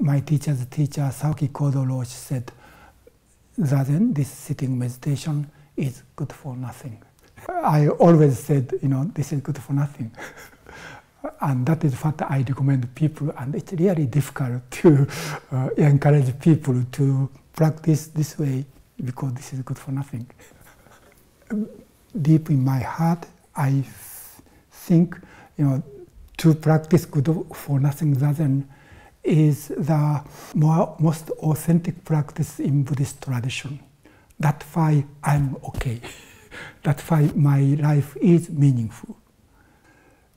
my teacher's teacher, Sawaki Kodo-Rosh, said, Zazen, this sitting meditation is good for nothing. I always said, you know, this is good for nothing. And that is what I recommend people, and it's really difficult to encourage people to practice this way, because this is good for nothing. Deep in my heart, I think, you know, to practice good for nothing Zazen is the most authentic practice in Buddhist tradition. That's why I'm okay. That's why my life is meaningful.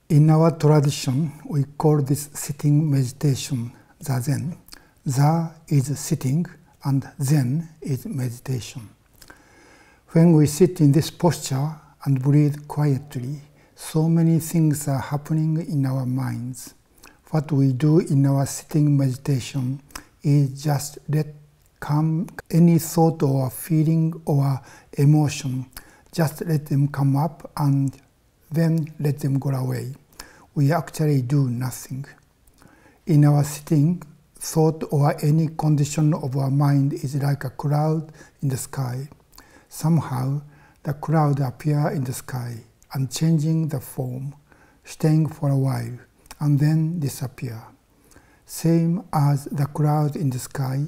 In our tradition, we call this sitting meditation Zazen. Za is sitting and Zen is meditation. When we sit in this posture and breathe quietly, so many things are happening in our minds. What we do in our sitting meditation is just let come any thought or feeling or emotion, just let them come up and then let them go away. We actually do nothing. In our sitting, thought or any condition of our mind is like a cloud in the sky. Somehow, the cloud appears in the sky and changing the form, staying for a while, and then disappear. Same as the cloud in the sky,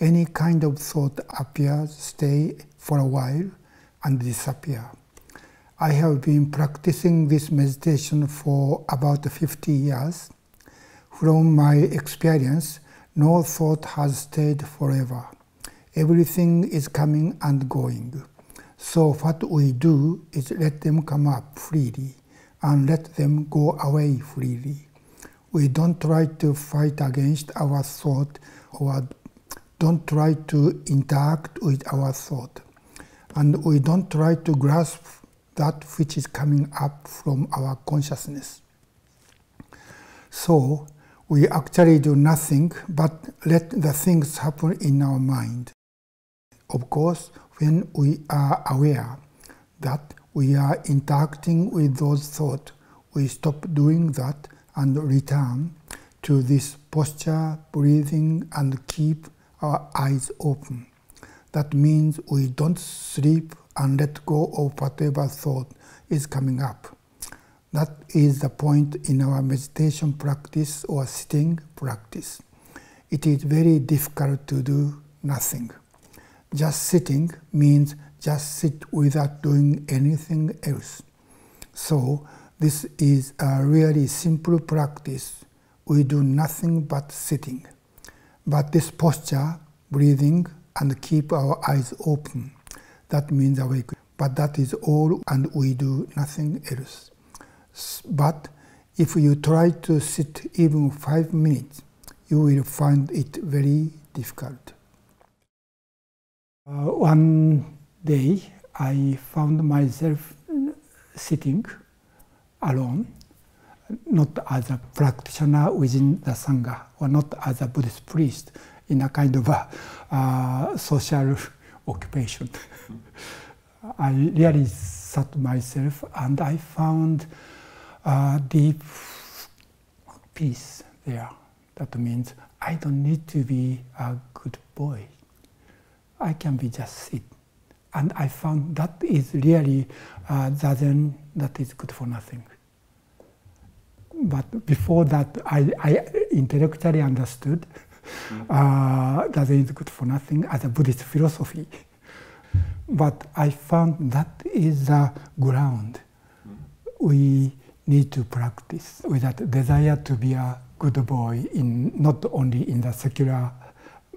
any kind of thought appears, stay for a while, and disappear. I have been practicing this meditation for about 50 years. From my experience, no thought has stayed forever. Everything is coming and going. So what we do is let them come up freely and let them go away freely. We don't try to fight against our thought or don't try to interact with our thought. And we don't try to grasp that which is coming up from our consciousness. So we actually do nothing but let the things happen in our mind. Of course, when we are aware that we are interacting with those thoughts, we stop doing that and return to this posture, breathing, and keep our eyes open. That means we don't sleep and let go of whatever thought is coming up. That is the point in our meditation practice or sitting practice. It is very difficult to do nothing. Just sitting means just sit without doing anything else. So this is a really simple practice. We do nothing but sitting. But this posture, breathing, and keep our eyes open, that means awakening. But that is all, and we do nothing else. But if you try to sit even 5 minutes, you will find it very difficult. One day, I found myself sitting alone, not as a practitioner within the Sangha, or not as a Buddhist priest, in a kind of a social occupation. I really sat myself and I found deep peace there. That means I don't need to be a good boy. I can be just sit. And I found that is really Zazen that is good for nothing. But before that, I intellectually understood Zazen is good for nothing as a Buddhist philosophy. But I found that is the ground we need to practice with that desire to be a good boy, in not only in the secular,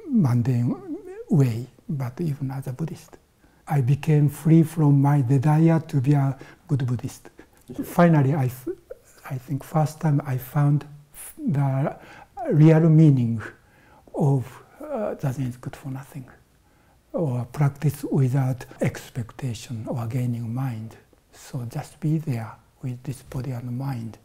mundane way, but even as a Buddhist. I became free from my desire to be a good Buddhist. Finally, I think first time I found the real meaning of Zazen is good for nothing, or practice without expectation or gaining mind. So just be there with this body and mind.